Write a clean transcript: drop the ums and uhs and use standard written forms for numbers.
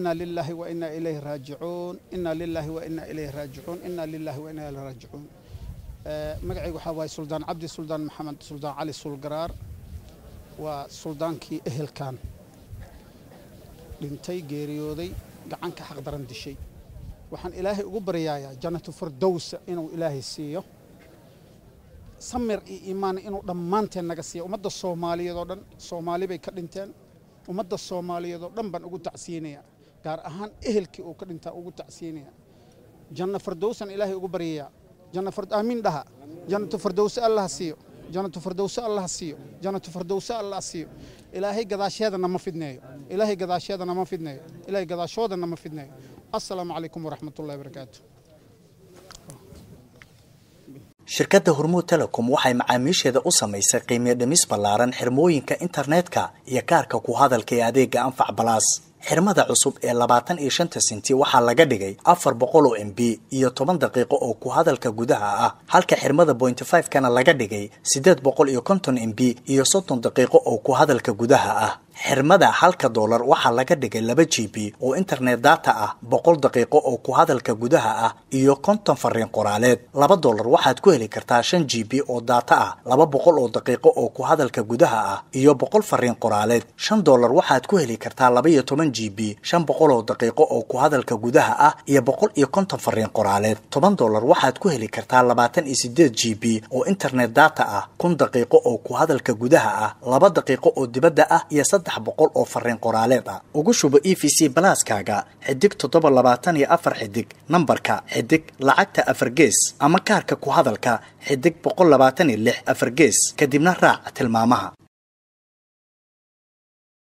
إنا لله وإنا إليه راجعون إنا لله وإنا إليه راجعون إنا لله وإنا إليه راجعون. مقعي وحواي سلطان عبد سلطان محمد سلطان علي سلقرار وسلطان كي أهل كان لنتي جيريودي قعنك حق درند الشيء وحن إلهي أقبر يايا جنة فردوس إنه إلهي السيو سمر إيمان إنه دمانتين نقصيه ومدى الصومالية دورن صومالي بيكرنتين ومدى الصومالية دورن بان أقو تعسينيا قار أهان إهلكي أقرنتا أقو تعسينيا جنة فردوس إلهي أقبر يايا جنة فرد آمين دها جنة فردوس الله السيو جنة فردوس الله السيو جنة فردوس الله السيو إلهي قداشيادنا ما فيدنايو إلهي قداشيادنا ما فيدنايو إلهي قداشودنا ما فيدنايو. السلام عليكم ورحمة الله وبركاته. شركة هرمو تيليكوم waxay macaamiisheeda u samaysay qiimo dhimis ballaaran xirmooyinka internetka iyo kaarka ku hadalka adeega Anfac Plus. xirmada cusub ee 25 senti waxaa laga dhigay 400 MB iyo 10 daqiiqo oo ku hadalka gudaha ah halka xirmada 0.5 kana laga dhigay 850 MB iyo 60 daqiiqo oo ku hadalka gudaha ah. xirmada $1 waxaa laga dhigay 2 GB oo internet data ah 100 daqiiqo oo ku hadalka gudaha ah iyo 50 fariin qoraaleed. $2 waxaad ku heli kartaa 5 GB oo data ah 200 oo daqiiqo oo ku hadalka gudaha ah iyo 100 fariin qoraaleed. $5 waxaad ku heli kartaa 12 GB 500 oo daqiiqo oo ku hadalka gudaha ah iyo 150 fariin qoraaleed. $10 waxaad ku heli kartaa 28 GB oo internet data ah 1000 daqiiqo oo ku hadalka gudaha ah 2 daqiiqo oo dibadda ah iyo 300 oo fariin qoraaleed ah. ugu shubo EVC Plus-kaaga xidig 724 xidig nambarka xidig lacagta 4 gees ama kaarka ku hadalka xidig 126 4 gees kadibna raac tilmaamaha.